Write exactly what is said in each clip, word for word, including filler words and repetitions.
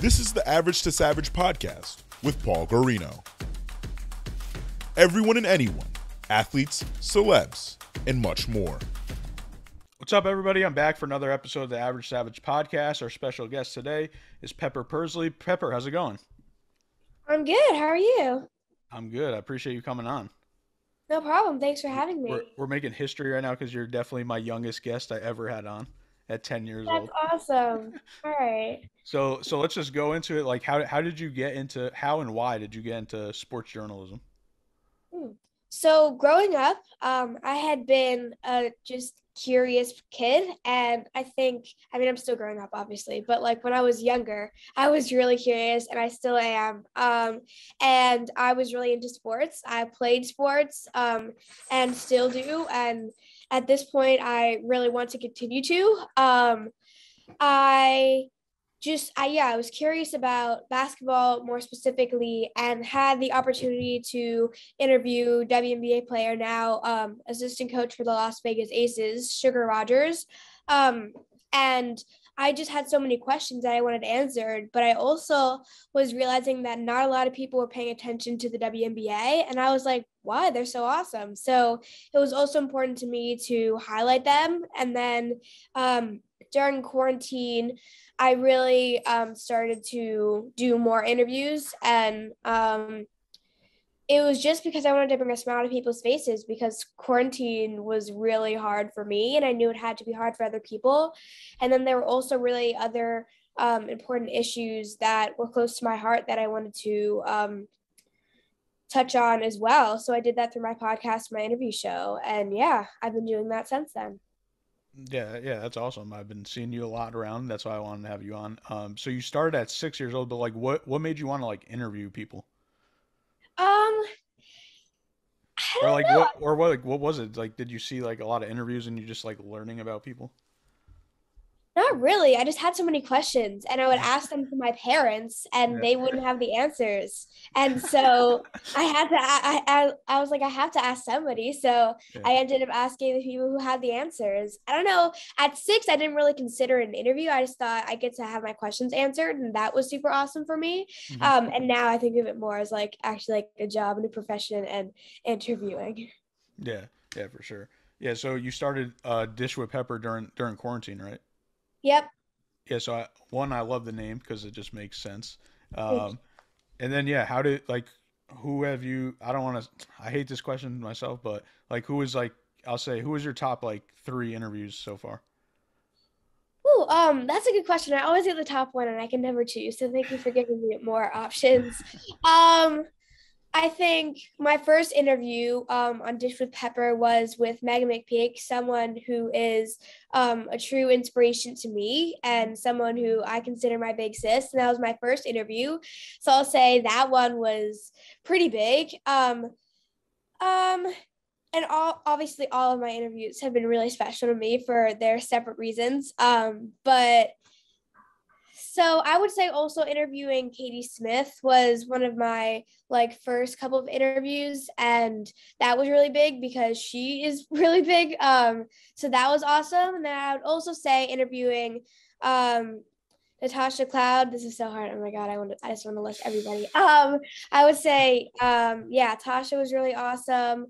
This is the Average to Savage podcast with Paul Guarino. Everyone and anyone, athletes, celebs, and much more. What's up, everybody? I'm back for another episode of the Average Savage podcast. Our special guest today is Pepper Persley. Pepper, how's it going? I'm good. How are you? I'm good. I appreciate you coming on. No problem. Thanks for having me. We're, we're making history right now because you're definitely my youngest guest I ever had on at ten years That's old. That's awesome. All right. So so let's just go into it. Like, how how did you get into, how and why did you get into sports journalism? Hmm. So growing up, um, I had been a just curious kid. And I think, I mean, I'm still growing up, obviously, but like when I was younger, I was really curious and I still am. Um, and I was really into sports. I played sports um, and still do. And at this point, I really want to continue to. Um, I just, I, yeah, I was curious about basketball more specifically and had the opportunity to interview W N B A player now, um, assistant coach for the Las Vegas Aces, Sugar Rogers. Um, and I just had so many questions that I wanted answered, but I also was realizing that not a lot of people were paying attention to the W N B A. And I was like, wow, they're so awesome. So it was also important to me to highlight them. And then um, during quarantine, I really um, started to do more interviews, and um, it was just because I wanted to bring a smile to people's faces because quarantine was really hard for me, and I knew it had to be hard for other people. And then there were also really other um, important issues that were close to my heart that I wanted to um, touch on as well. So I did that through my podcast, my interview show, and yeah, I've been doing that since then. Yeah, yeah, that's awesome. I've been seeing you a lot around. That's why I wanted to have you on. Um, so you started at six years old, but like, what, what made you want to like interview people? Um, I don't or like know. What, or what, like, what was it? Like, did you see like a lot of interviews and you just like learning about people? Not really. I just had so many questions and I would ask them to my parents and yeah. they wouldn't have the answers. And so I had to, I, I, I was like, I have to ask somebody. So yeah. I ended up asking the people who had the answers. I don't know. At six, I didn't really consider it an interview. I just thought I get to have my questions answered. And that was super awesome for me. Mm-hmm. Um, and now I think of it more as like actually like a job and a profession and interviewing. Yeah. Yeah, for sure. Yeah. So you started uh, Dish with Pepper during, during quarantine, right? Yep. Yeah. So I, one, I love the name because it just makes sense. Um, and then, yeah, how did like, who have you, I don't want to, I hate this question myself, but like, who is like, I'll say, who is your top like three interviews so far? Oh, um, that's a good question. I always get the top one and I can never choose. So thank you for giving me more options. Um, I think my first interview um, on Dish with Pepper was with Megan McPeak, someone who is um, a true inspiration to me and someone who I consider my big sis. And that was my first interview. So I'll say that one was pretty big. Um, um, and all, obviously all of my interviews have been really special to me for their separate reasons. Um, but So I would say also interviewing Katie Smith was one of my like first couple of interviews, and that was really big because she is really big. Um, so that was awesome. And then I would also say interviewing um, Natasha Cloud. This is so hard. Oh my God, I want to, I just want to list everybody. Um, I would say um, yeah, Tasha was really awesome.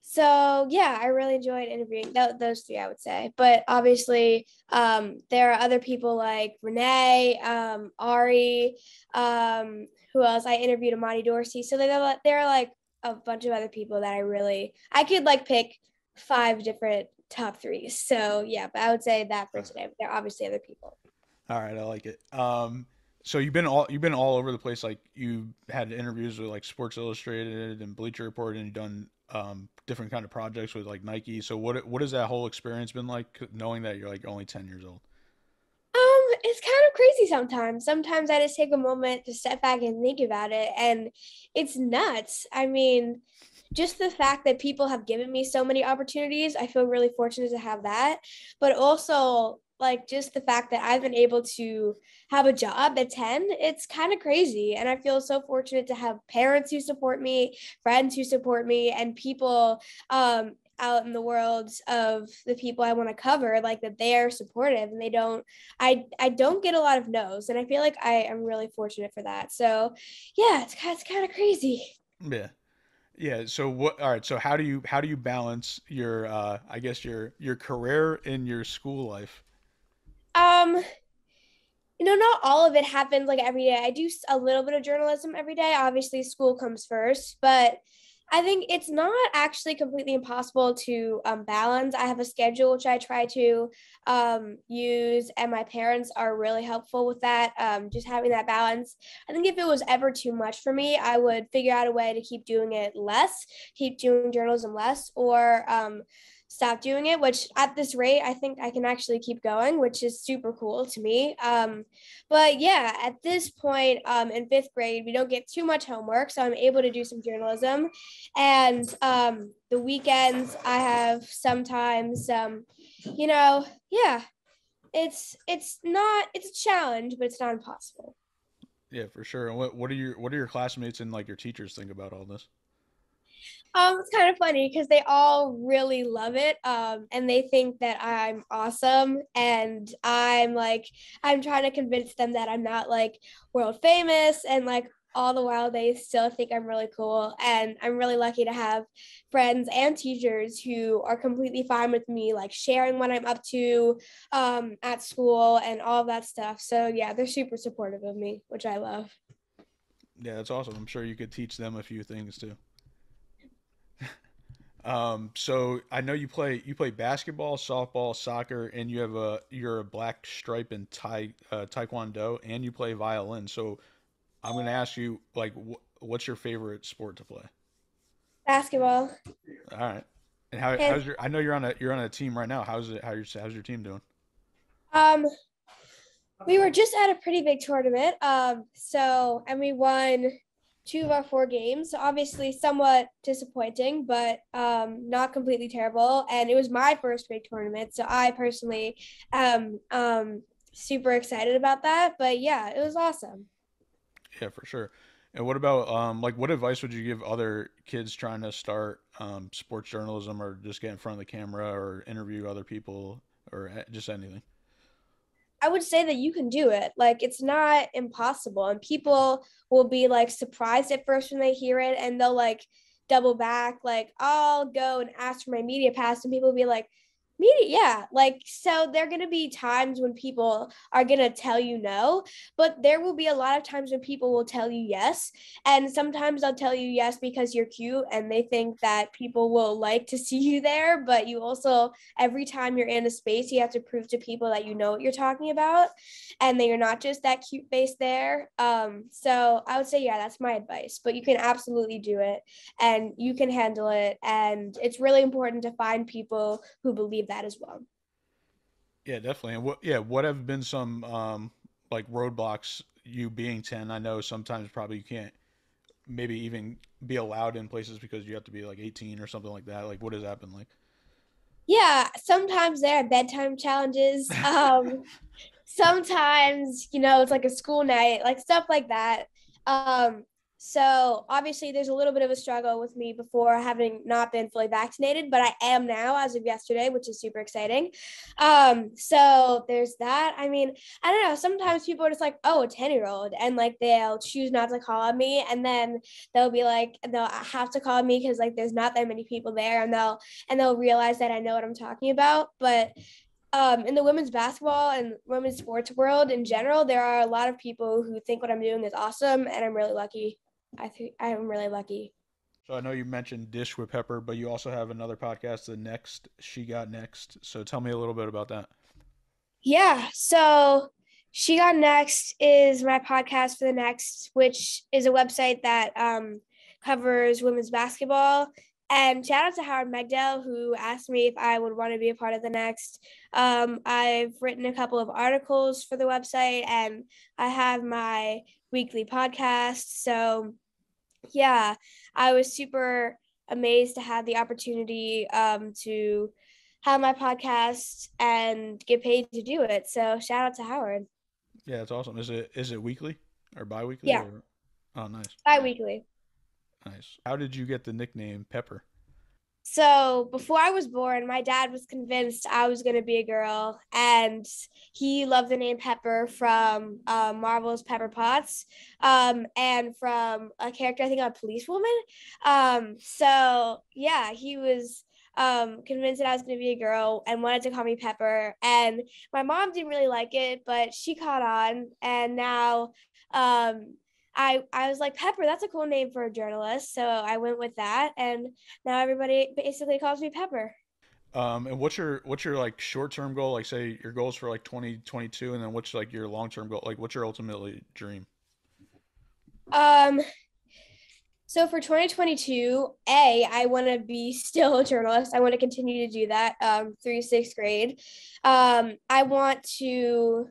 So yeah, I really enjoyed interviewing th- those three, I would say. But obviously um, there are other people like Renee, um, Ari, um, who else? I interviewed Amani Dorsey. So there, there are like a bunch of other people that I really, I could like pick five different top threes. So yeah, but I would say that for today, but there are obviously other people. All right. I like it. Um, so you've been all, you've been all over the place. Like you had interviews with like Sports Illustrated and Bleacher Report, and you've done um different kind of projects with like Nike. So what what has that whole experience been like, knowing that you're like only ten years old? Um it's kind of crazy. Sometimes sometimes I just take a moment to step back and think about it, and it's nuts. I mean, just the fact that people have given me so many opportunities, I feel really fortunate to have that, but also like just the fact that I've been able to have a job at ten, it's kind of crazy. And I feel so fortunate to have parents who support me, friends who support me, and people um, out in the world of the people I want to cover, like that they are supportive and they don't, I, I don't get a lot of no's. And I feel like I am really fortunate for that. So yeah, it's, it's kind of crazy. Yeah. Yeah. So what, all right. So how do you, how do you balance your, uh, I guess your, your career and your school life? Um, you know, not all of it happens like every day. I do a little bit of journalism every day. Obviously school comes first, but I think it's not actually completely impossible to um, balance. I have a schedule, which I try to um, use, and my parents are really helpful with that, um, just having that balance. I think if it was ever too much for me, I would figure out a way to keep doing it less, keep doing journalism less, or um, stop doing it, which at this rate, I think I can actually keep going, which is super cool to me. Um, but yeah, at this point um, in fifth grade, we don't get too much homework, so I'm able to do some journalism. And um, the weekends I have sometimes, um, you know, yeah, it's, it's not, it's a challenge, but it's not impossible. Yeah, for sure. And what, what are your, what are your classmates and like your teachers think about all this? Um, it's kind of funny because they all really love it, um, and they think that I'm awesome, and I'm like, I'm trying to convince them that I'm not like world famous, and like all the while they still think I'm really cool. And I'm really lucky to have friends and teachers who are completely fine with me, like sharing what I'm up to um, at school and all that stuff. So yeah, they're super supportive of me, which I love. Yeah, that's awesome. I'm sure you could teach them a few things too. Um, so I know you play, you play basketball, softball, soccer, and you have a, you're a black stripe in tai, uh, Taekwondo, and you play violin. So I'm going to ask you, like, wh- what's your favorite sport to play? Basketball. All right. And how, how's your, I know you're on a, you're on a team right now. How's it, how's your, how's your team doing? Um, we were just at a pretty big tournament. Um, so, and we won two of our four games, so obviously somewhat disappointing, but um, not completely terrible. And it was my first big tournament, so I personally am um, super excited about that. But yeah, it was awesome. Yeah, for sure. And what about, um, like, what advice would you give other kids trying to start um, sports journalism, or just get in front of the camera or interview other people, or just anything? I would say that you can do it. Like, it's not impossible, and people will be like surprised at first when they hear it, and they'll like double back. Like, I'll go and ask for my media pass, and people will be like, media, yeah. Like, so there are going to be times when people are going to tell you no, but there will be a lot of times when people will tell you yes. And sometimes they'll tell you yes because you're cute and they think that people will like to see you there. But you also, every time you're in a space, you have to prove to people that you know what you're talking about and that you're not just that cute face there. Um, so I would say, yeah, that's my advice, but you can absolutely do it and you can handle it. And it's really important to find people who believe that as well. Yeah, definitely. And what, yeah, what have been some um like roadblocks, you being ten? I know sometimes probably you can't maybe even be allowed in places because you have to be like eighteen or something like that. Like, what has that been like? Yeah, sometimes there are bedtime challenges. Um sometimes, you know, it's like a school night, like stuff like that. Um So obviously there's a little bit of a struggle with me before, having not been fully vaccinated, but I am now as of yesterday, which is super exciting. Um, so there's that. I mean, I don't know. Sometimes people are just like, oh, a ten year old, and like, they'll choose not to call on me. And then they'll be like, they'll have to call me because like, there's not that many people there, and they'll, and they'll realize that I know what I'm talking about. But Um, in the women's basketball and women's sports world in general, there are a lot of people who think what I'm doing is awesome, and I'm really lucky. I think I'm really lucky. So I know you mentioned Dish with Pepper, but you also have another podcast, the Next, She Got Next. So tell me a little bit about that. Yeah. So She Got Next is my podcast for the Next, which is a website that um, covers women's basketball. And shout out to Howard Magdell, who asked me if I would want to be a part of the Next. Um, I've written a couple of articles for the website, and I have my weekly podcast. So yeah, I was super amazed to have the opportunity um, to have my podcast and get paid to do it. So shout out to Howard. Yeah, that's awesome. Is it is it weekly or bi-weekly? Yeah. Or... Oh, nice. Bi-weekly. Nice. How did you get the nickname Pepper? So before I was born, my dad was convinced I was going to be a girl, and he loved the name Pepper from uh, Marvel's Pepper Potts, um, and from a character, I think, a policewoman. Um, so yeah, he was um, convinced that I was going to be a girl and wanted to call me Pepper. And my mom didn't really like it, but she caught on, and now um, I, I was like, Pepper, that's a cool name for a journalist. So I went with that. And now everybody basically calls me Pepper. Um, and what's your, what's your like short-term goal? Like say your goals for like twenty twenty-two, and then what's like your long-term goal? Like what's your ultimately dream? Um, so for twenty twenty-two, A, I want to be still a journalist. I want to continue to do that um, through sixth grade. Um, I want to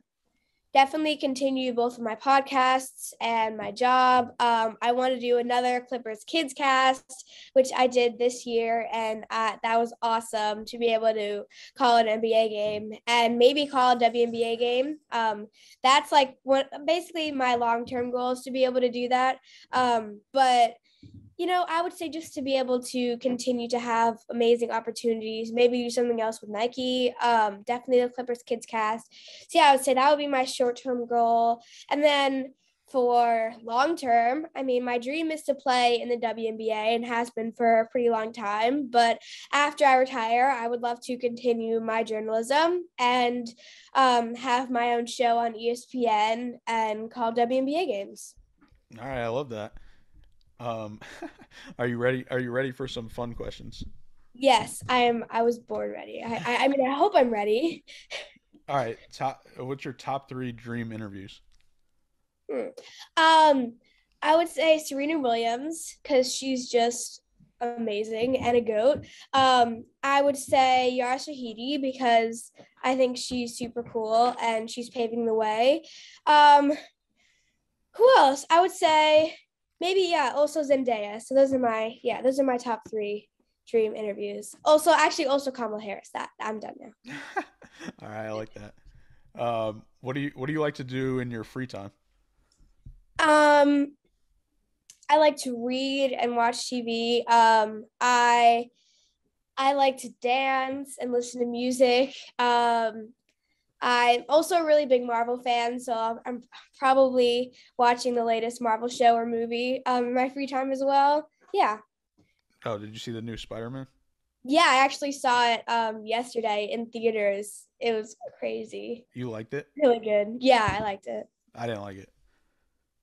definitely continue both of my podcasts and my job. Um, I want to do another Clippers Kids cast, which I did this year. And uh, that was awesome to be able to call an N B A game and maybe call a W N B A game. Um, that's like what basically my long-term goal is, to be able to do that. Um, but you know, I would say just to be able to continue to have amazing opportunities, maybe do something else with Nike, um, definitely the Clippers Kids cast. So yeah, I would say that would be my short-term goal. And then for long-term, I mean, my dream is to play in the W N B A and has been for a pretty long time. But after I retire, I would love to continue my journalism and um, have my own show on E S P N and call W N B A games. All right, I love that. Um, are you ready? Are you ready for some fun questions? Yes, I am. I was born ready. I, I, I mean, I hope I'm ready. All right. Top, what's your top three dream interviews? Hmm. Um, I would say Serena Williams, because she's just amazing and a goat. Um, I would say Yara Shahidi, because I think she's super cool and she's paving the way. Um, who else? I would say, maybe, yeah, also Zendaya. So those are my, yeah, those are my top three dream interviews. Also, actually, also Kamala Harris. That I'm done now. All right, I like that. Um, what do you, what do you like to do in your free time? Um, I like to read and watch T V. Um, I, I like to dance and listen to music. Um, I'm also a really big Marvel fan, so I'm probably watching the latest Marvel show or movie um, in my free time as well. Yeah. Oh, did you see the new Spider-Man? Yeah, I actually saw it um, yesterday in theaters. It was crazy. You liked it? Really good. Yeah, I liked it. I didn't like it.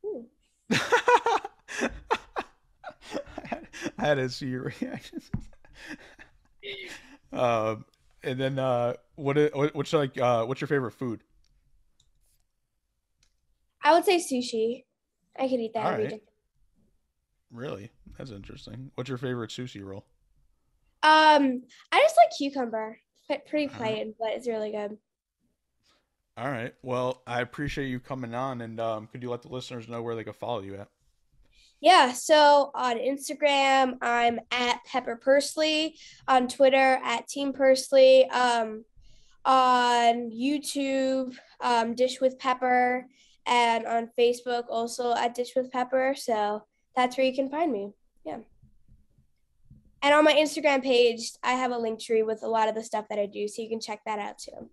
Ooh. I, had, I had to see your reactions. um. And then, uh, what, what's like, uh, what's your favorite food? I would say sushi. I could eat that every day. Really? That's interesting. What's your favorite sushi roll? Um, I just like cucumber. Pretty plain, but it's really good. All right. Well, I appreciate you coming on, and um, could you let the listeners know where they could follow you at? Yeah, so on Instagram, I'm at Pepper Persley, on Twitter, at Team Persley, um, on YouTube, um, Dish with Pepper, and on Facebook, also at Dish with Pepper. So that's where you can find me. Yeah. And on my Instagram page, I have a link tree with a lot of the stuff that I do, so you can check that out too.